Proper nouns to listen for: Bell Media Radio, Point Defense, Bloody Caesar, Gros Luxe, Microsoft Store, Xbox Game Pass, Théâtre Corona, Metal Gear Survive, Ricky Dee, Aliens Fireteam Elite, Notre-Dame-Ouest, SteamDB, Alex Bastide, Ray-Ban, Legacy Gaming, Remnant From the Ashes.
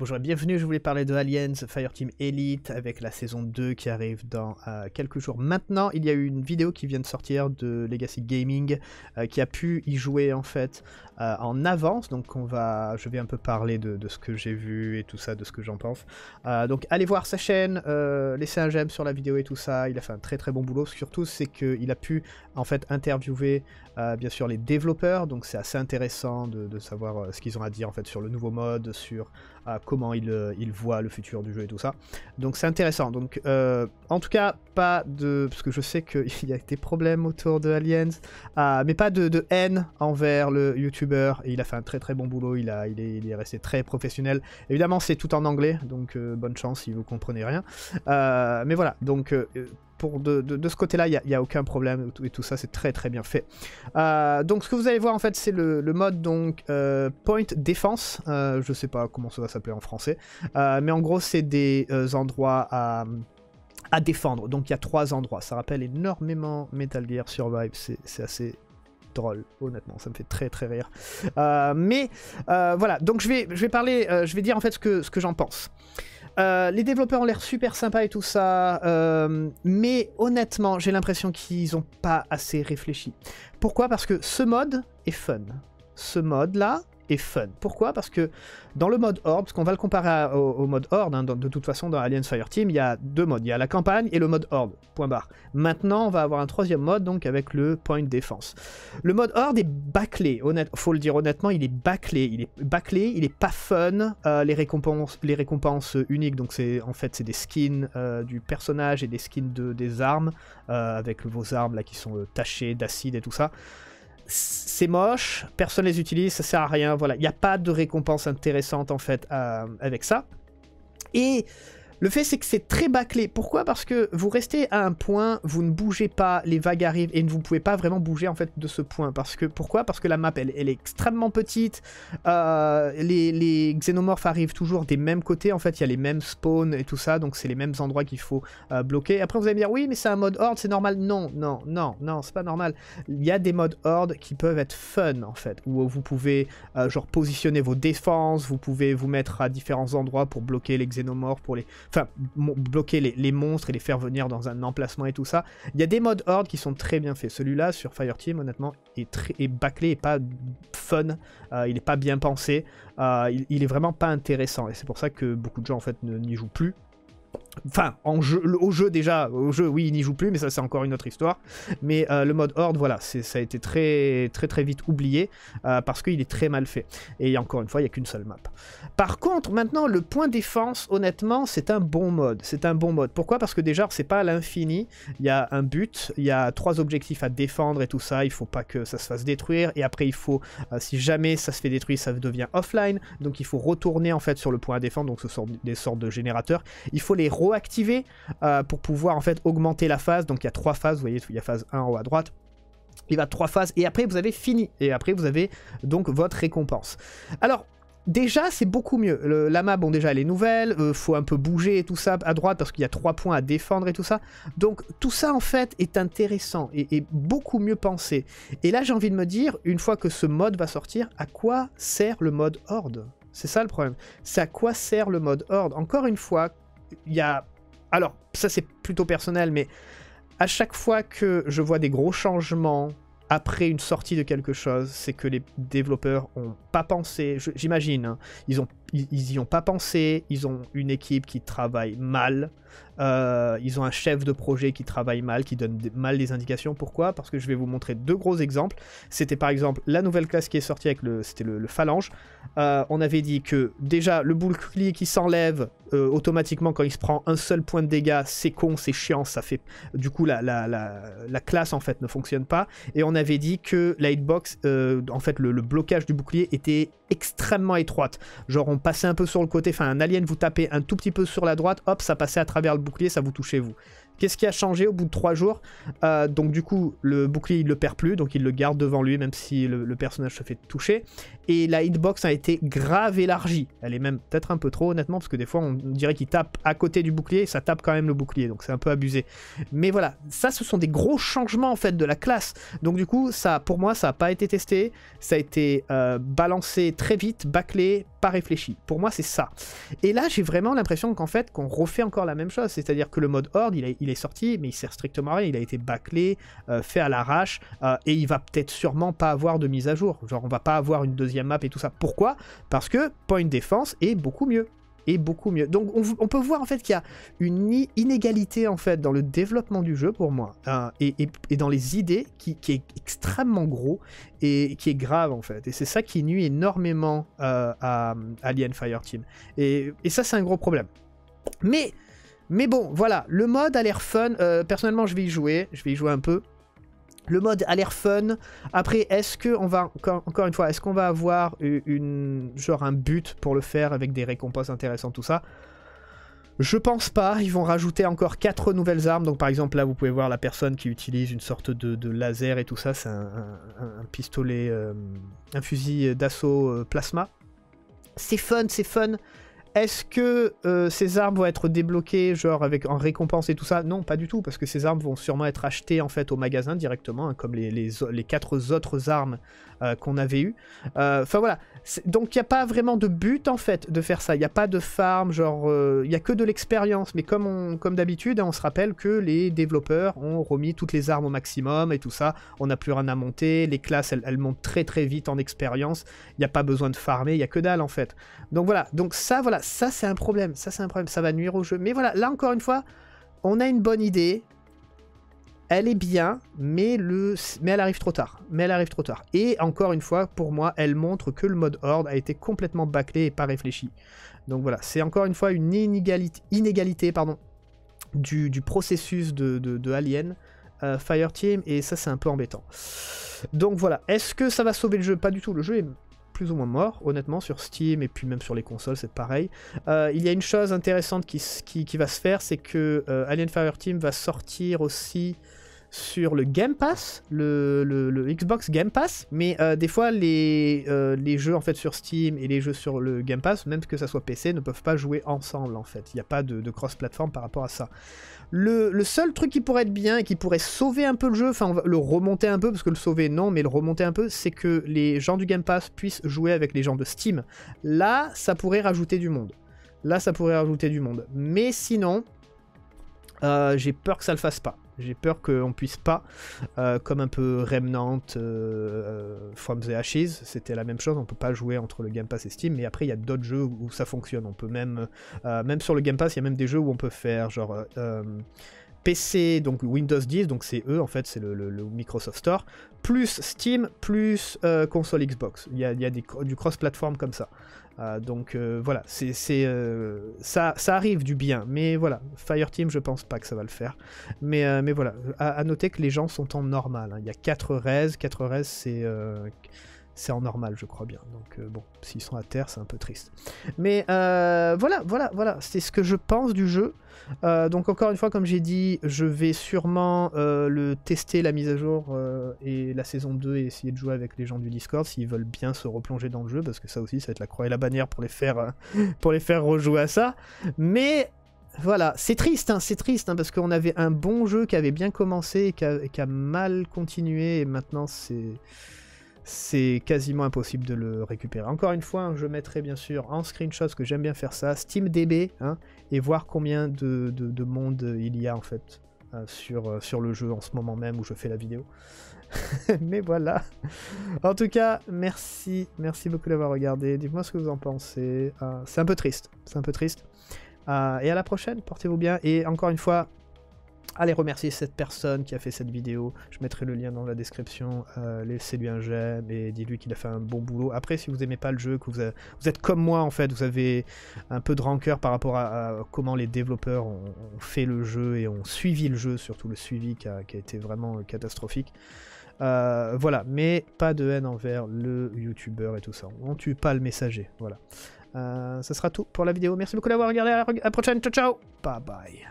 Bonjour et bienvenue, je voulais parler de Aliens Fireteam Elite avec la saison 2 qui arrive dans quelques jours maintenant. Il y a eu une vidéo qui vient de sortir de Legacy Gaming qui a pu y jouer en fait en avance. Donc je vais un peu parler de ce que j'ai vu et tout ça, de ce que j'en pense. Donc allez voir sa chaîne, laissez un j'aime sur la vidéo et tout ça. Il a fait un très bon boulot. Surtout c'est qu'il a pu en fait interviewer bien sûr les développeurs. Donc c'est assez intéressant de savoir ce qu'ils ont à dire en fait sur le nouveau mode, sur comment il voit le futur du jeu et tout ça. Donc c'est intéressant. Donc en tout cas, pas de... Parce que je sais qu'il y a des problèmes autour de Aliens, mais pas de haine envers le youtubeur. Il a fait un très bon boulot, il est resté très professionnel. Évidemment, c'est tout en anglais, donc bonne chance si vous comprenez rien. Mais voilà, donc... De ce côté-là, il n'y a aucun problème et tout ça, c'est très bien fait. Donc ce que vous allez voir en fait, c'est le mode donc Point Defense. Je ne sais pas comment ça va s'appeler en français, mais en gros c'est des endroits à défendre. Donc il y a 3 endroits. Ça rappelle énormément Metal Gear Survive. C'est assez drôle, honnêtement, ça me fait très rire. Mais voilà, donc je vais parler, je vais dire en fait ce que j'en pense. Les développeurs ont l'air super sympas et tout ça, mais honnêtement, j'ai l'impression qu'ils n'ont pas assez réfléchi. Pourquoi? Parce que ce mode est fun. Ce mode-là est fun. Pourquoi? Parce que dans le mode Horde, parce qu'on va le comparer au mode Horde, hein, de toute façon dans Aliens Fireteam, il y a 2 modes. Il y a la campagne et le mode Horde, point barre. Maintenant, on va avoir un 3e mode, donc avec le Point Defense. Le mode Horde est bâclé, faut le dire honnêtement, il est bâclé. Il est bâclé, il est pas fun. Les récompenses uniques, donc en fait c'est des skins du personnage et des skins des armes, avec vos armes là qui sont tachées d'acide et tout ça. C'est moche, personne les utilise, ça sert à rien, voilà. Il n'y a pas de récompense intéressante en fait avec ça. Et le fait c'est que c'est très bâclé. Pourquoi? Parce que vous restez à un point, vous ne bougez pas, les vagues arrivent et vous ne pouvez pas vraiment bouger en fait de ce point. Pourquoi? Parce que la map elle est extrêmement petite, les xénomorphes arrivent toujours des mêmes côtés, en fait il y a les mêmes spawns et tout ça, donc c'est les mêmes endroits qu'il faut bloquer. Après vous allez me dire oui mais c'est un mode horde, c'est normal. Non, c'est pas normal. Il y a des modes horde qui peuvent être fun en fait, où vous pouvez genre positionner vos défenses, vous pouvez vous mettre à différents endroits pour bloquer les xénomorphes, enfin, bloquer les monstres et les faire venir dans un emplacement et tout ça. Il y a des modes horde qui sont très bien faits. Celui-là, sur Fireteam, honnêtement, est bâclé et pas fun. Il n'est pas bien pensé. Il est vraiment pas intéressant. Et c'est pour ça que beaucoup de gens, en fait, n'y jouent plus. Enfin, au jeu, oui, ils n'y jouent plus, mais ça, c'est encore une autre histoire. Mais le mode Horde, voilà, ça a été très vite oublié, parce qu'il est très mal fait. Et encore une fois, il n'y a qu'une seule map. Par contre, maintenant, le point défense, honnêtement, c'est un bon mode. C'est un bon mode. Pourquoi? Parce que déjà, c'est pas à l'infini. Il y a un but, il y a 3 objectifs à défendre et tout ça. Il ne faut pas que ça se fasse détruire. Et après, il faut, si jamais ça se fait détruire, ça devient offline. Donc, il faut retourner, en fait, sur le point à défendre. Donc, ce sont des sortes de générateurs. Il faut les reactiver pour pouvoir en fait augmenter la phase. Donc il y a 3 phases, vous voyez, il y a phase 1 en haut à droite. Il y a 3 phases et après vous avez fini. Et après vous avez donc votre récompense. Alors déjà c'est beaucoup mieux. La map, bon déjà elle est nouvelle, faut un peu bouger et tout ça à droite parce qu'il y a 3 points à défendre et tout ça. Donc tout ça en fait est intéressant et beaucoup mieux pensé. Et là j'ai envie de me dire, une fois que ce mode va sortir, à quoi sert le mode Horde? C'est ça le problème. C'est à quoi sert le mode Horde? Encore une fois, il y a... Alors, ça c'est plutôt personnel, mais à chaque fois que je vois des gros changements après une sortie de quelque chose, c'est que les développeurs n'ont pas pensé, j'imagine, hein, ils n'y ont pas pensé, ils ont une équipe qui travaille mal, ils ont un chef de projet qui travaille mal, qui donne mal des indications. Pourquoi? Parce que je vais vous montrer 2 gros exemples. C'était par exemple la nouvelle classe qui est sortie avec le phalange. On avait dit que déjà le bouclier qui s'enlève automatiquement quand il se prend un seul point de dégâts, c'est con, c'est chiant, ça fait... Du coup la classe en fait ne fonctionne pas. Et on avait dit que la hitbox, en fait le blocage du bouclier était extrêmement étroite. Genre on passait un peu sur le côté, enfin un alien vous tapait un tout petit peu sur la droite, hop ça passait à travers le bouclier, ça vous touchait vous. Qu'est-ce qui a changé au bout de 3 jours? Donc du coup, le bouclier, il ne le perd plus, donc il le garde devant lui, même si le personnage se fait toucher. Et la hitbox a été grave élargie. Elle est même peut-être un peu trop, honnêtement, parce que des fois, on dirait qu'il tape à côté du bouclier, et ça tape quand même le bouclier, donc c'est un peu abusé. Mais voilà, ça, ce sont des gros changements, en fait, de la classe. Donc du coup, ça, pour moi, ça n'a pas été testé, ça a été balancé très vite, bâclé, pas réfléchi. Pour moi, c'est ça. Et là, j'ai vraiment l'impression qu'en fait, qu'on refait encore la même chose, c'est-à-dire que le mode Horde, il est sorti, mais il sert strictement à rien, il a été bâclé, fait à l'arrache, et il va peut-être sûrement pas avoir de mise à jour, genre on va pas avoir une deuxième map et tout ça. Pourquoi? Parce que Point Defense est beaucoup mieux. Donc on peut voir en fait qu'il y a une inégalité en fait dans le développement du jeu pour moi, et dans les idées qui est extrêmement gros et qui est grave en fait, et c'est ça qui nuit énormément à Aliens Fireteam, et ça c'est un gros problème. Mais bon voilà, le mode a l'air fun, personnellement je vais y jouer un peu. Le mode a l'air fun. Après, est-ce qu'on va, encore une fois, est-ce qu'on va avoir genre un but pour le faire avec des récompenses intéressantes, tout ça? Je pense pas. Ils vont rajouter encore 4 nouvelles armes. Donc par exemple, là, vous pouvez voir la personne qui utilise une sorte de laser et tout ça. C'est un pistolet, un fusil d'assaut plasma. C'est fun, c'est fun. Est-ce que ces armes vont être débloquées genre en récompense et tout ça? Non, pas du tout, parce que ces armes vont sûrement être achetées en fait au magasin directement, hein, comme les 4 autres armes qu'on avait eues. Enfin voilà, donc il n'y a pas vraiment de but en fait de faire ça, il n'y a pas de farm, genre il n'y a que de l'expérience, mais comme d'habitude, hein, on se rappelle que les développeurs ont remis toutes les armes au maximum et tout ça, on n'a plus rien à monter, les classes elles montent très très vite en expérience, il n'y a pas besoin de farmer, il n'y a que dalle en fait. Donc voilà, donc ça voilà. Ça c'est un problème, ça va nuire au jeu. Mais voilà, là encore une fois, on a une bonne idée, elle est bien, mais elle arrive trop tard, Et encore une fois, pour moi, elle montre que le mode Horde a été complètement bâclé et pas réfléchi. Donc voilà, c'est encore une fois une inégalité pardon, du processus de Alien Fireteam, et ça c'est un peu embêtant. Donc voilà, est-ce que ça va sauver le jeu? Pas du tout, le jeu est plus ou moins mort, honnêtement, sur Steam et puis même sur les consoles, c'est pareil. Il y a une chose intéressante qui va se faire, c'est que Alien Fireteam va sortir aussi sur le Game Pass, le Xbox Game Pass, mais des fois les jeux en fait sur Steam et les jeux sur le Game Pass, même que ça soit PC, ne peuvent pas jouer ensemble en fait, il n'y a pas de cross-platform par rapport à ça. Le seul truc qui pourrait être bien et qui pourrait sauver un peu le jeu, enfin on va le remonter un peu, parce que le sauver non, mais le remonter un peu, c'est que les gens du Game Pass puissent jouer avec les gens de Steam. Là, ça pourrait rajouter du monde. Mais sinon, j'ai peur que ça le fasse pas. J'ai peur qu'on puisse pas, comme un peu Remnant From the Ashes, c'était la même chose, on peut pas jouer entre le Game Pass et Steam, mais après il y a d'autres jeux où ça fonctionne, on peut même, même sur le Game Pass, il y a même des jeux où on peut faire genre PC, donc Windows 10, donc c'est eux en fait, c'est le Microsoft Store, plus Steam, plus console Xbox, il y a du cross-platform comme ça. Donc voilà, ça arrive du bien, mais voilà, Fireteam je pense pas que ça va le faire, mais voilà, à noter que les gens sont en normal, hein. Il y a 4 raises, 4 raises c'est en normal je crois bien, donc bon, s'ils sont à terre c'est un peu triste, mais voilà, c'est ce que je pense du jeu. Donc encore une fois, comme j'ai dit, je vais sûrement le tester, la mise à jour et la saison 2, et essayer de jouer avec les gens du Discord s'ils veulent bien se replonger dans le jeu, parce que ça aussi ça va être la croix et la bannière pour les faire rejouer à ça. Mais voilà, c'est triste, hein, parce qu'on avait un bon jeu qui avait bien commencé et qui a mal continué, et maintenant c'est quasiment impossible de le récupérer. Encore une fois, je mettrai bien sûr en screenshot, parce que j'aime bien faire ça, SteamDB, hein, et voir combien de monde il y a en fait sur le jeu en ce moment même où je fais la vidéo. Mais voilà. En tout cas, merci beaucoup d'avoir regardé. Dites-moi ce que vous en pensez. C'est un peu triste, et à la prochaine, portez-vous bien. Et encore une fois, allez remercier cette personne qui a fait cette vidéo, je mettrai le lien dans la description, laissez-lui un j'aime et dis-lui qu'il a fait un bon boulot. Après, si vous n'aimez pas le jeu, que vous êtes comme moi en fait, vous avez un peu de rancœur par rapport à comment les développeurs ont fait le jeu et ont suivi le jeu, surtout le suivi qui a été vraiment catastrophique. Voilà, mais pas de haine envers le youtubeur et tout ça, on tue pas le messager, voilà. Ça sera tout pour la vidéo, merci beaucoup d'avoir regardé, à la prochaine, ciao ciao, bye bye.